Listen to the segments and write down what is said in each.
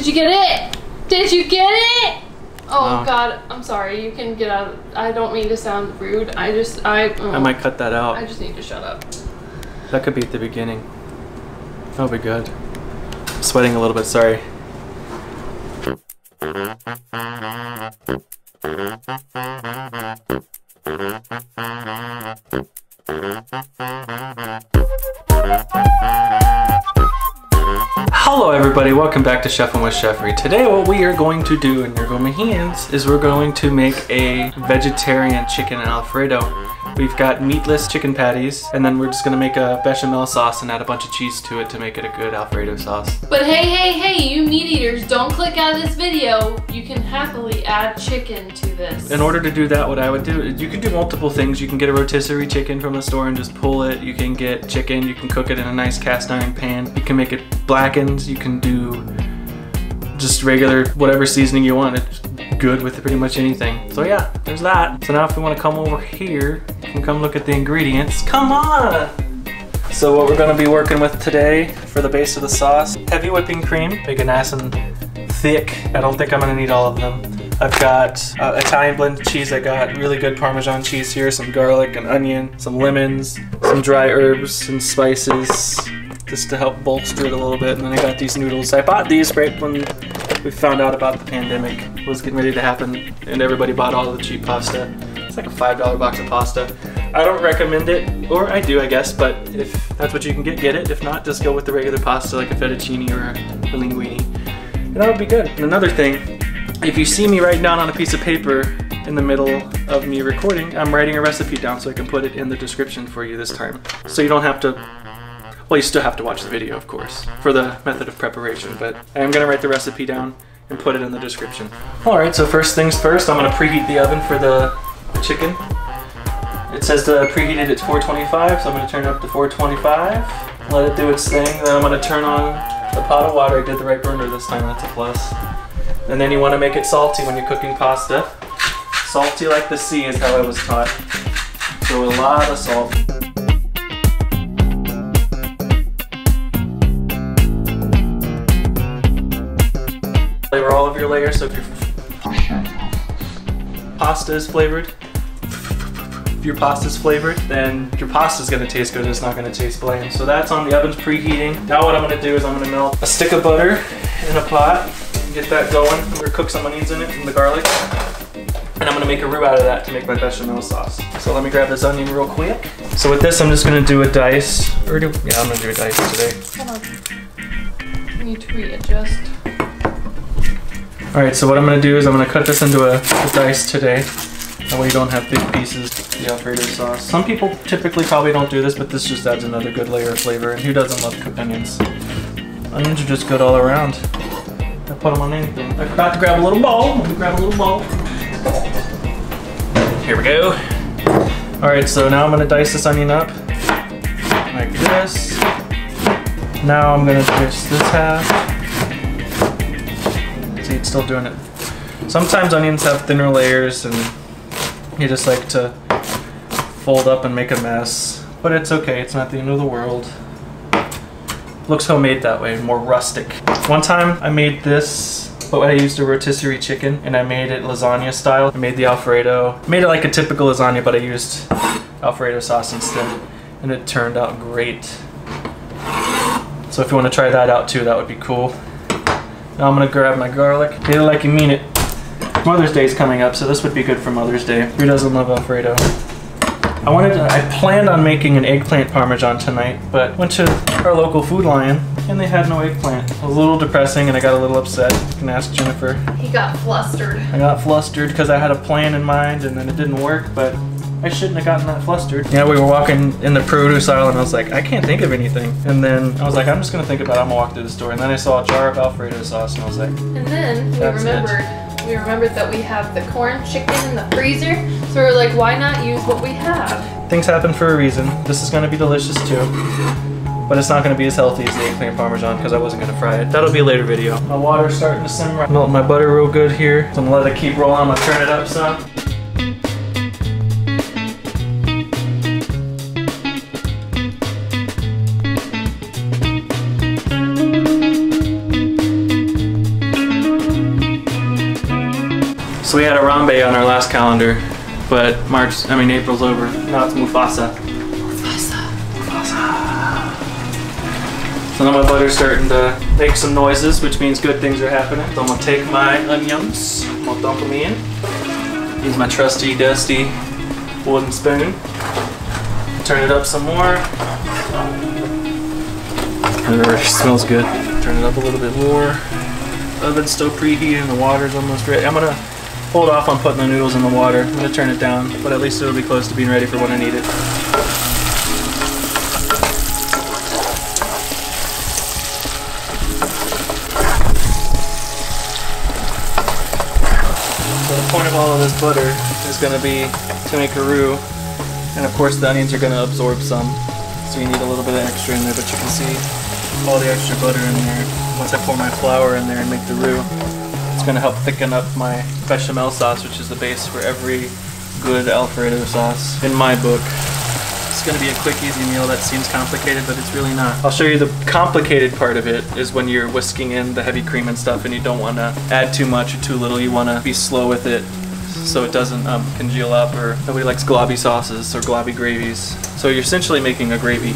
Did you get it? Did you get it? Oh God, I'm sorry. You can get out. I don't mean to sound rude. I might cut that out. I just need to shut up. That could be at the beginning. That'll be good. I'm sweating a little bit. Sorry. Hello everybody, welcome back to Cheffin' with Cheffrey. Today what we are going to do, and you're going to my hands, is we're going to make a vegetarian chicken alfredo. We've got meatless chicken patties, and then we're just gonna make a béchamel sauce and add a bunch of cheese to it to make it a good alfredo sauce. But hey, you meat eaters, don't click out of this video. You can happily add chicken to this. In order to do that, what I would do, you can do multiple things. You can get a rotisserie chicken from the store and just pull it. You can get chicken, you can cook it in a nice cast iron pan. You can make it blackened. You can do just regular, whatever seasoning you want. It's good with pretty much anything. So yeah, there's that. So now if we wanna come over here, you can come look at the ingredients. Come on! So what we're gonna be working with today for the base of the sauce, heavy whipping cream, make it nice and thick. I don't think I'm gonna need all of them. I've got Italian blend cheese. I got really good Parmesan cheese here, some garlic and onion, some lemons, some dry herbs and spices, just to help bolster it a little bit. And then I got these noodles. I bought these right when we found out about the pandemic was getting ready to happen, and everybody bought all the cheap pasta. It's like a $5 box of pasta. I don't recommend it, or I do, I guess, but if that's what you can get it. If not, just go with the regular pasta, like a fettuccine or a linguine, and that would be good. And another thing, if you see me writing down on a piece of paper in the middle of me recording, I'm writing a recipe down so I can put it in the description for you this time. So you don't have to, well, you still have to watch the video, of course, for the method of preparation, but I am gonna write the recipe down and put it in the description. All right, so first things first, I'm gonna preheat the oven for the chicken. It says to preheat it at 425, so I'm gonna turn it up to 425, let it do its thing, then I'm gonna turn on the pot of water. I did the right burner this time, that's a plus. And then you wanna make it salty when you're cooking pasta. Salty like the sea is how I was taught. So a lot of salt. Flavor all of your layers, so if your pasta is flavored, if your pasta is flavored, then your pasta is going to taste good, it's not going to taste bland. So that's on the oven's preheating. Now what I'm going to do is I'm going to melt a stick of butter in a pot, get that going. I'm going to cook some onions in it from the garlic, and I'm going to make a roux out of that to make my bechamel sauce. So let me grab this onion real quick. So with this, I'm just going to do a dice, I'm going to do a dice today. Hold on, I need to readjust. Alright, so what I'm going to do is I'm going to cut this into a dice today. That way you don't have big pieces of the Alfredo sauce. Some people typically probably don't do this, but this just adds another good layer of flavor. And who doesn't love cooked onions? Onions are just good all around. I put them on anything. I forgot to grab a little bowl. Let me grab a little bowl. Here we go. Alright, so now I'm going to dice this onion up. Like this. Now I'm going to twist this half. It's still doing it. Sometimes onions have thinner layers and you just like to fold up and make a mess, but it's okay, it's not the end of the world. Looks homemade that way, more rustic. One time I made this, but I used a rotisserie chicken and I made it lasagna style. I made the Alfredo, made it like a typical lasagna, but I used Alfredo sauce instead, and it turned out great. So if you want to try that out too, that would be cool. Now I'm gonna grab my garlic. Eat it like you mean it. Mother's Day is coming up, so this would be good for Mother's Day. Who doesn't love Alfredo? I planned on making an eggplant parmesan tonight, but went to our local Food Lion and they had no eggplant. It was a little depressing and I got a little upset. You can ask Jennifer. He got flustered. I got flustered because I had a plan in mind and then it didn't work, but I shouldn't have gotten that flustered. Yeah, we were walking in the produce aisle and I was like, I can't think of anything. And then I was like, I'm just gonna think about it. I'm gonna walk through the store. And then I saw a jar of Alfredo sauce and I was like, and then we remembered that we have the corn chicken in the freezer. So we were like, why not use what we have? Things happen for a reason. This is gonna be delicious too, but it's not gonna be as healthy as the eggplant parmesan because I wasn't gonna fry it. That'll be a later video. My water's starting to simmer. Melt my butter real good here. So I'm gonna let it keep rolling. I'm gonna turn it up some. So we had Arambe on our last calendar, but April's over. Now it's Mufasa. Mufasa. So now my butter's starting to make some noises, which means good things are happening. So I'm gonna take my onions, I'm gonna dump them in. Use my trusty, dusty wooden spoon. Turn it up some more. It already smells good. Turn it up a little bit more. Oven's still preheating, the water's almost ready. I'm gonna hold off on putting the noodles in the water. I'm gonna turn it down, but at least it'll be close to being ready for when I need it. So the point of all of this butter is gonna be to make a roux. And of course the onions are going to absorb some, so you need a little bit of extra in there, but you can see all the extra butter in there. Once I pour my flour in there and make the roux, it's going to help thicken up my béchamel sauce, which is the base for every good Alfredo sauce in my book. It's going to be a quick, easy meal that seems complicated, but it's really not. I'll show you the complicated part of it is when you're whisking in the heavy cream and stuff and you don't want to add too much or too little. You want to be slow with it, so it doesn't congeal up, or nobody likes globby sauces or globby gravies. So you're essentially making a gravy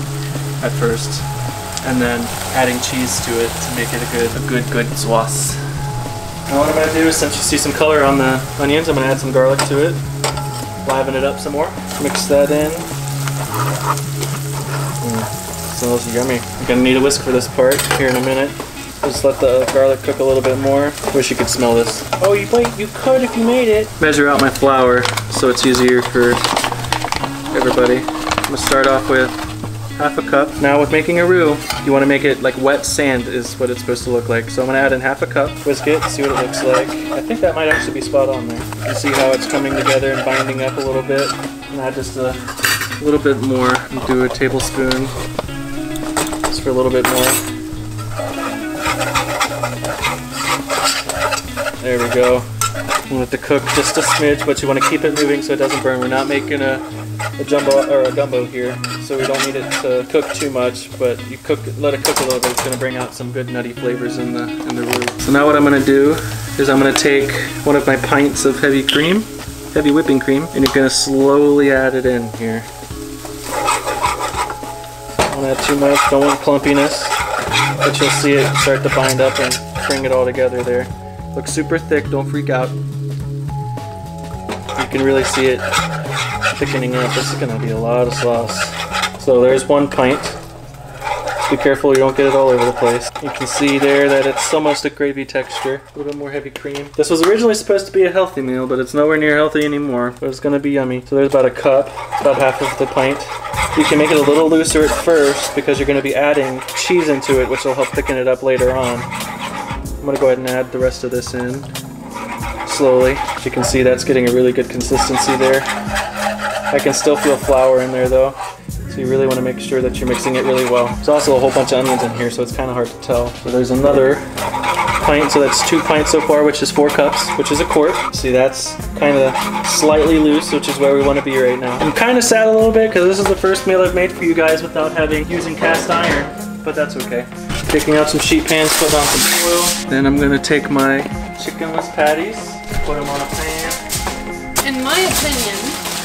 at first, and then adding cheese to it to make it a good sauce. Now what I'm going to do is, since you see some color on the onions, I'm going to add some garlic to it. Liven it up some more. Mix that in. Smells yummy. I'm going to need a whisk for this part here in a minute. Just let the garlic cook a little bit more. Wish you could smell this. Oh, you could if you made it. Measure out my flour so it's easier for everybody. I'm gonna start off with 1/2 cup. Now with making a roux, you wanna make it like wet sand is what it's supposed to look like. So I'm gonna add in 1/2 cup, whisk it, see what it looks like. I think that might actually be spot on there. You can see how it's coming together and binding up a little bit. And add just a little bit more. Do a tablespoon just for a little bit more. There we go. I'm gonna let it cook just a smidge, but you want to keep it moving so it doesn't burn. We're not making a gumbo here, so we don't need it to cook too much. But you let it cook a little bit. It's gonna bring out some good nutty flavors in the roux. So now what I'm gonna do is I'm gonna take one of my pints of heavy whipping cream, and you're gonna slowly add it in here. Don't add too much. Don't want clumpiness, but you'll see it start to bind up and bring it all together there. Looks super thick, don't freak out. You can really see it thickening up. This is gonna be a lot of sauce. So there's 1 pint. Be careful you don't get it all over the place. You can see there that it's almost a gravy texture. A little bit more heavy cream. This was originally supposed to be a healthy meal, but it's nowhere near healthy anymore. But it's gonna be yummy. So there's about 1 cup, about 1/2 of the pint. You can make it a little looser at first because you're gonna be adding cheese into it, which will help thicken it up later on. I'm gonna go ahead and add the rest of this in slowly. As you can see, that's getting a really good consistency there. I can still feel flour in there though, so you really wanna make sure that you're mixing it really well. There's also a whole bunch of onions in here, so it's kinda hard to tell. So there's another pint, so that's 2 pints so far, which is 4 cups, which is 1 quart. See, that's kinda slightly loose, which is where we wanna be right now. I'm kinda sad a little bit, because this is the first meal I've made for you guys without using cast iron, but that's okay. Taking out some sheet pans, putting on some oil. Then I'm gonna take my chickenless patties, put them on a pan. In my opinion,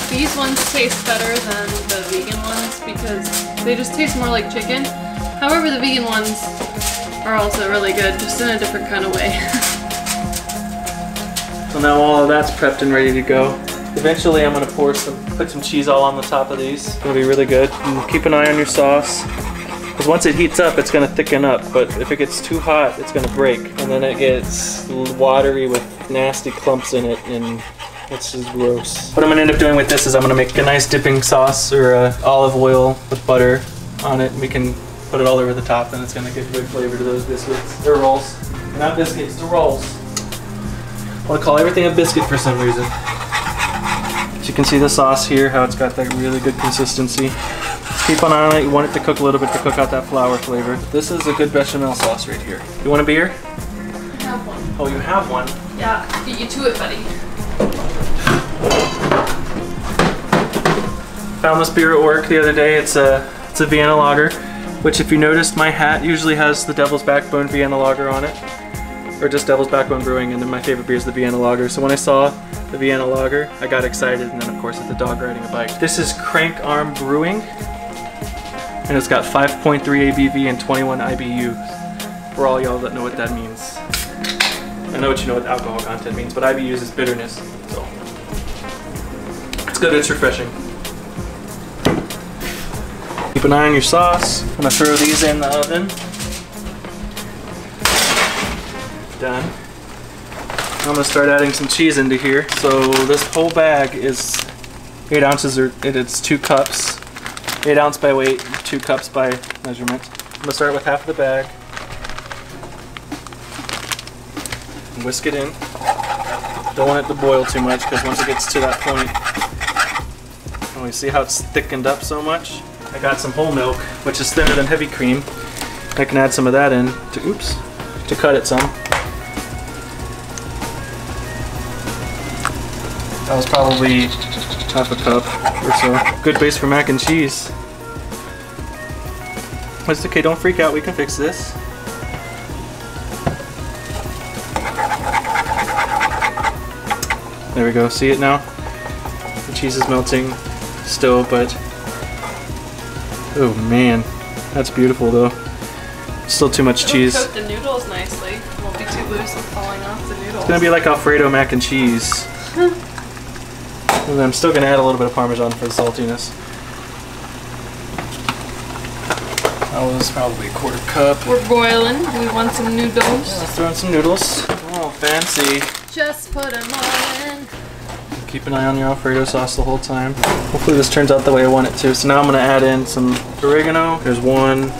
these ones taste better than the vegan ones because they just taste more like chicken. However, the vegan ones are also really good, just in a different kind of way. So now all of that's prepped and ready to go. Eventually I'm gonna put some cheese all on the top of these. It's gonna be really good. And keep an eye on your sauce, because once it heats up, it's gonna thicken up, but if it gets too hot, it's gonna break. And then it gets watery with nasty clumps in it, and it's just gross. What I'm gonna end up doing with this is I'm gonna make a nice dipping sauce or olive oil with butter on it. We can put it all over the top, and it's gonna give good flavor to those biscuits. They're rolls. They're not biscuits, they're rolls. I wanna call everything a biscuit for some reason. As you can see the sauce here, how it's got that really good consistency. Keep an eye on it. You want it to cook a little bit to cook out that flour flavor. This is a good béchamel sauce right here. You want a beer? I have one. Oh, you have one? Yeah, get you to it, buddy. Found this beer at work the other day. It's a Vienna Lager, which if you noticed, my hat usually has the Devil's Backbone Vienna Lager on it. or just Devil's Backbone Brewing, and then my favorite beer is the Vienna Lager. So when I saw the Vienna Lager, I got excited, and then of course it's a dog riding a bike. This is Crank Arm Brewing, and it's got 5.3 ABV and 21 IBU, for all y'all that know what that means. I know what you know what alcohol content means, but IBUs is bitterness, so it's good, it's refreshing. Keep an eye on your sauce. I'm gonna throw these in the oven. Done. I'm gonna start adding some cheese into here. So this whole bag is 8 ounces, or it's 2 cups. 8 ounce by weight, 2 cups by measurement. I'm gonna start with half of the bag. And whisk it in. Don't want it to boil too much, because once it gets to that point, and we see how it's thickened up so much. I got some whole milk, which is thinner than heavy cream. I can add some of that in to, oops, to cut it some. That was probably half a cup or so. Good base for mac and cheese. It's okay, don't freak out, we can fix this. There we go, see it now? The cheese is melting still, but oh man, that's beautiful though. Still too much cheese. Coat the noodles nicely. It won't be too loose and falling off the noodles. It's gonna be like Alfredo mac and cheese. And then I'm still going to add a little bit of Parmesan for the saltiness. That was probably a 1/4 cup. We're boiling. Do we want some noodles? Yeah, let's throw in some noodles. Oh, fancy. Just put them all in. Keep an eye on your Alfredo sauce the whole time. Hopefully this turns out the way I want it to. So now I'm going to add in some oregano. There's 1,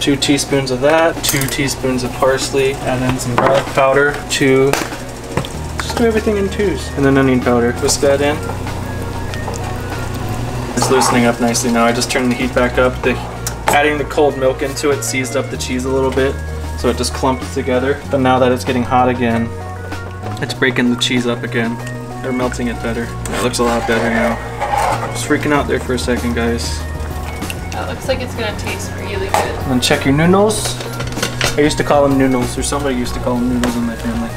2 teaspoons of that, 2 teaspoons of parsley, and then some garlic powder, 2. Do everything in 2s, and then onion powder. Whisk that in. It's loosening up nicely now. I just turned the heat back up. Adding the cold milk into it seized up the cheese a little bit, so it just clumped together. But now that it's getting hot again, it's breaking the cheese up again. They're melting it better. It looks a lot better now. I was freaking out there for a second, guys. That looks like it's gonna taste really good. And check your noodles. I used to call them noodles, or somebody used to call them noodles in my family.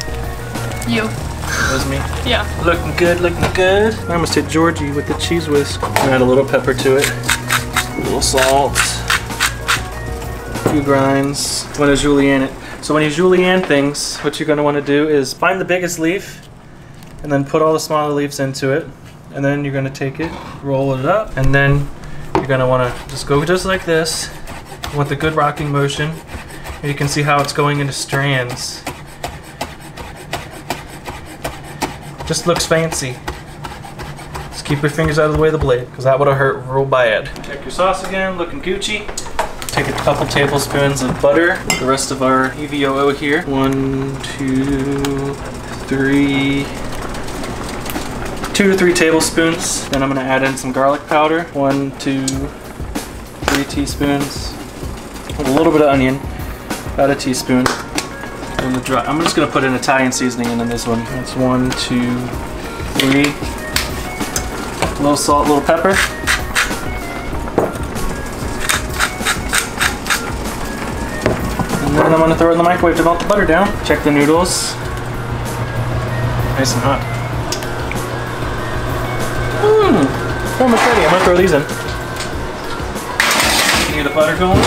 You. That was me. Yeah. Looking good, looking good. I almost hit Georgie with the cheese whisk. I'm gonna add a little pepper to it, a little salt, a few grinds. I'm gonna julienne it. So when you julienne things, what you're gonna wanna do is find the biggest leaf and then put all the smaller leaves into it. And then you're gonna take it, roll it up, and then you're gonna wanna just go just like this with a good rocking motion. And you can see how it's going into strands. Just looks fancy. Just keep your fingers out of the way of the blade, because that would have hurt real bad. Check your sauce again, looking Gucci. Take a couple tablespoons of butter. The rest of our EVOO here. 2 to 3 tablespoons. Then I'm gonna add in some garlic powder. 1, 2, 3 teaspoons. A little bit of onion, about a teaspoon. I'm just going to put an Italian seasoning in this one. That's 1, 2, 3. A little salt, a little pepper. And then I'm going to throw it in the microwave to melt the butter down. Check the noodles. Nice and hot. Mmm! Almost ready. I'm going to throw these in. You can hear the butter going.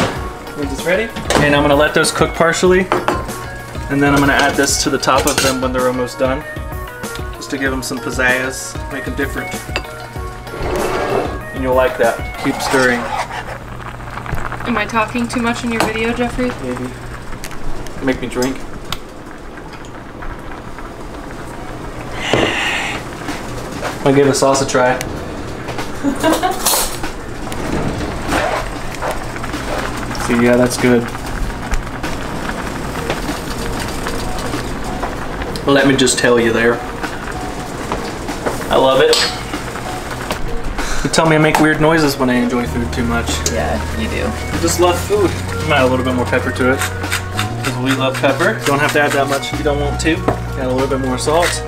Means it's ready. And I'm going to let those cook partially. And then I'm gonna add this to the top of them when they're almost done, just to give them some pizzazz, make them different. And you'll like that. Keep stirring. Am I talking too much in your video, Jeffrey? Maybe. Make me drink. I'll give the sauce a try. See, yeah, that's good. Let me just tell you there. I love it. You tell me I make weird noises when I enjoy food too much. Yeah, you do. I just love food. You might add a little bit more pepper to it, because we love pepper. You don't have to add that much if you don't want to. Add a little bit more salt.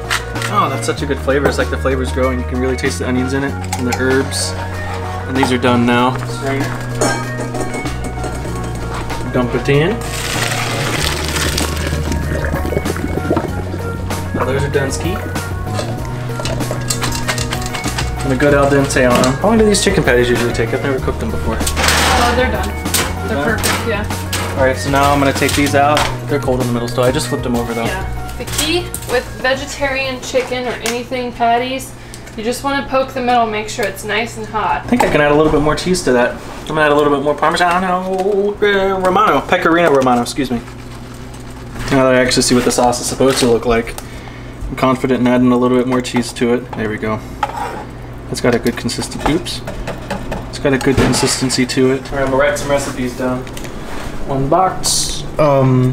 Oh, that's such a good flavor. It's like the flavor's growing. You can really taste the onions in it and the herbs. And these are done now. Dump it in. There's a Dunsky. And a good al dente on them. How long do these chicken patties usually take? I've never cooked them before. Oh, they're done. They're perfect, yeah. Alright, so now I'm going to take these out. They're cold in the middle still. I just flipped them over though. Yeah. The key with vegetarian chicken or anything patties, you just want to poke the middle, make sure it's nice and hot. I think I can add a little bit more cheese to that. I'm going to add a little bit more Parmigiano Romano, Pecorino Romano, excuse me. Now that I actually see what the sauce is supposed to look like, I'm confident in adding a little bit more cheese to it. There we go. It's got a good consistency. Oops. It's got a good consistency to it. All right, I'm gonna write some recipes down. One box.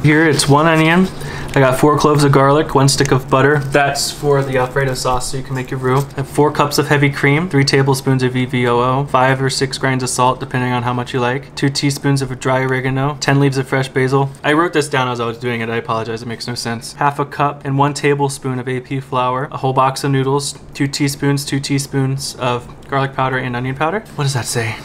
Here it's one onion. I got 4 cloves of garlic, 1 stick of butter. That's for the Alfredo sauce, so you can make your roux. I have 4 cups of heavy cream, 3 tablespoons of EVOO, 5 or 6 grinds of salt, depending on how much you like, 2 teaspoons of dry oregano, 10 leaves of fresh basil. I wrote this down as I was doing it. I apologize, it makes no sense. Half a cup and 1 tablespoon of AP flour, a whole box of noodles, 2 teaspoons of garlic powder and onion powder. What does that say?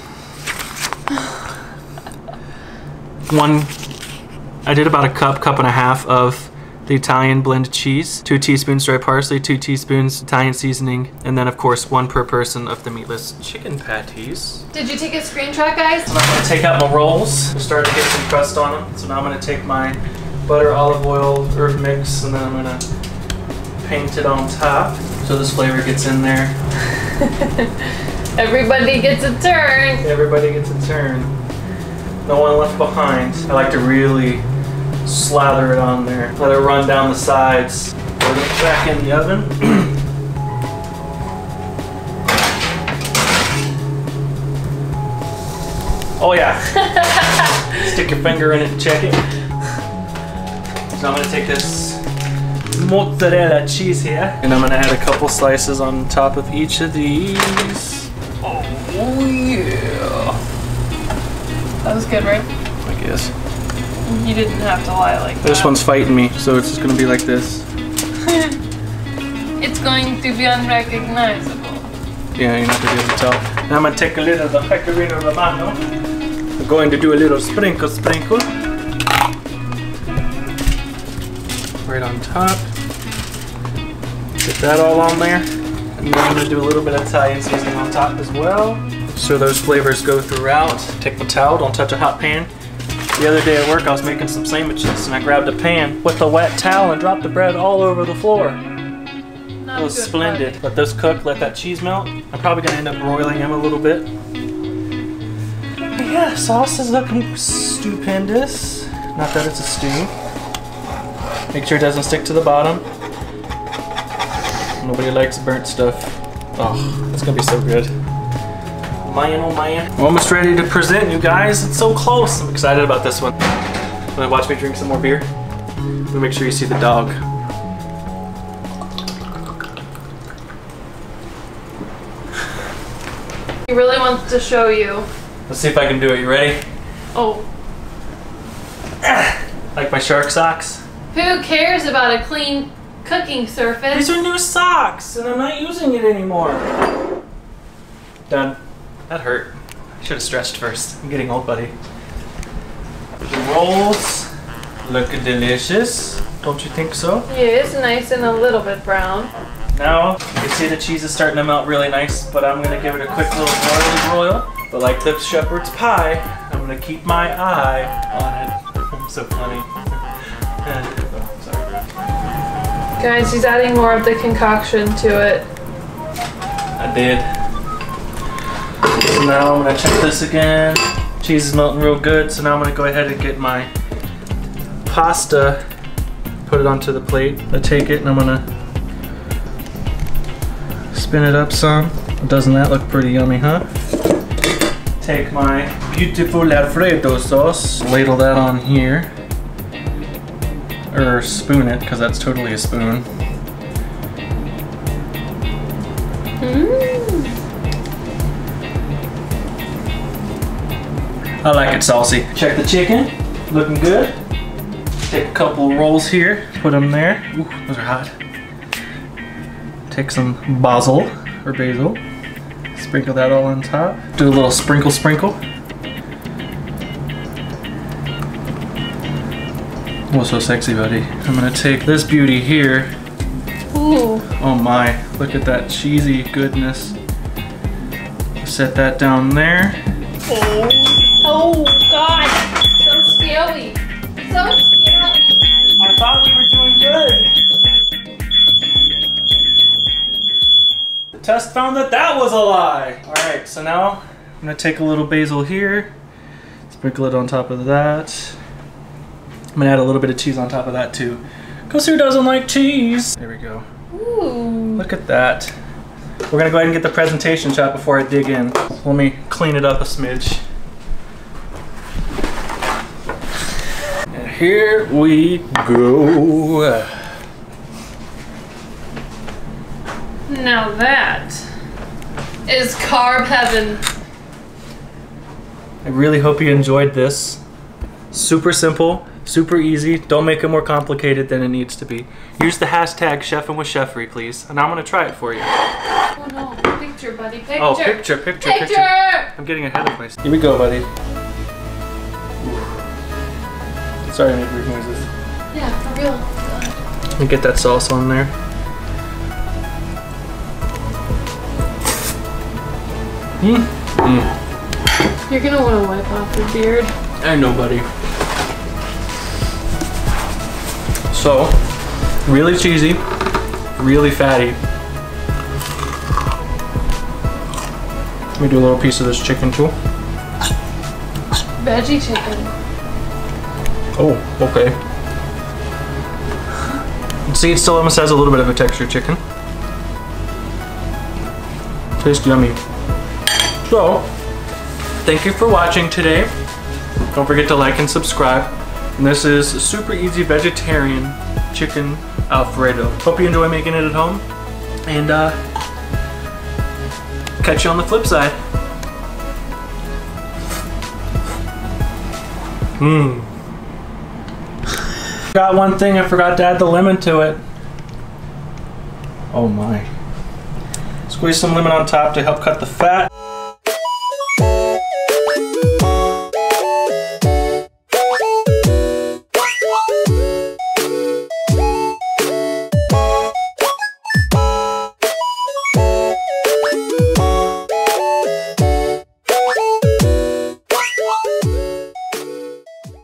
I did about a cup and a half of the Italian blend cheese, 2 teaspoons dry parsley, 2 teaspoons Italian seasoning, and then of course 1 per person of the meatless chicken patties. Did you take a screenshot, guys? I'm gonna take out my rolls. They're starting to get some crust on them. So now I'm gonna take my butter, olive oil, herb mix, and then I'm gonna paint it on top so this flavor gets in there. Everybody gets a turn. Everybody gets a turn. No one left behind. I like to really slather it on there. Let it run down the sides. Put it back in the oven. Oh yeah. Stick your finger in it and check it. So I'm gonna take this mozzarella cheese here and I'm gonna add a couple slices on top of each of these. Oh yeah. That was good, right? I guess. You didn't have to lie like that. This one's fighting me, so it's just gonna be like this. It's going to be unrecognizable. Yeah, you're not gonna be able to tell. Now I'm gonna take a little of the Pecorino Romano. I'm going to do a little sprinkle. Right on top. Get that all on there. And then I'm gonna do a little bit of Italian seasoning on top as well. So those flavors go throughout. Take the towel, don't touch a hot pan. The other day at work I was making some sandwiches and I grabbed a pan with a wet towel and dropped the bread all over the floor. It was splendid. Let those cook, let that cheese melt. I'm probably gonna end up broiling them a little bit. But yeah, sauce is looking stupendous. Not that it's a stew. Make sure it doesn't stick to the bottom. Nobody likes burnt stuff. Oh, that's gonna be so good. Man, oh man. We're almost ready to present, you guys. It's so close. I'm excited about this one. Wanna watch me drink some more beer? I'm gonna make sure you see the dog. He really wants to show you. Let's see if I can do it. You ready? Oh. Like my shark socks? Who cares about a clean cooking surface? These are new socks, and I'm not using it anymore. Done. That hurt. I should have stretched first. I'm getting old, buddy. The rolls look delicious. Don't you think so? Yeah, it's nice and a little bit brown. Now, you can see the cheese is starting to melt really nice, but I'm going to give it a quick little broil. But like the shepherd's pie, I'm going to keep my eye on it. I'm so funny. Oh, sorry. Guys, she's adding more of the concoction to it. I did. So now I'm gonna check this again. Cheese is melting real good, so now I'm gonna go ahead and get my pasta, put it onto the plate. I take it and I'm gonna spin it up some. Doesn't that look pretty yummy, huh? Take my beautiful Alfredo sauce, ladle that on here. Or spoon it, because that's totally a spoon. I like it saucy. Check the chicken, looking good. Take a couple of rolls here, put them there. Ooh, those are hot. Take some basil, sprinkle that all on top. Do a little sprinkle. Oh, so sexy, buddy. I'm gonna take this beauty here, Ooh. Oh my, look at that cheesy goodness. Set that down there. Oh, oh God, so scary. So scary. I thought we were doing good. The test found that that was a lie. All right, so now I'm gonna take a little basil here, sprinkle it on top of that. I'm gonna add a little bit of cheese on top of that too. Cause who doesn't like cheese? There we go. Ooh. Look at that. We're gonna go ahead and get the presentation shot before I dig in. Let me clean it up a smidge. And here we go. Now that is carb heaven. I really hope you enjoyed this. Super simple. Super easy, don't make it more complicated than it needs to be. Use the hashtag Cheffin' with Cheffrey, please, and I'm gonna try it for you. Oh no, picture, buddy, picture. Oh, picture, picture, picture. Picture. I'm getting ahead of myself. Here we go, buddy. Sorry I made weird noises. Yeah, for real. Let me get that sauce on there. Mm. You're gonna wanna wipe off your beard. I know, buddy. So, really cheesy, really fatty. Let me do a little piece of this chicken too. Veggie chicken. Oh, okay. See, it still almost has a little bit of a texture chicken. Tastes yummy. So, thank you for watching today. Don't forget to like and subscribe. And this is super easy vegetarian chicken Alfredo. Hope you enjoy making it at home, and catch you on the flip side. Mmm. Got one thing, I forgot to add the lemon to it. Oh my. Squeeze some lemon on top to help cut the fat.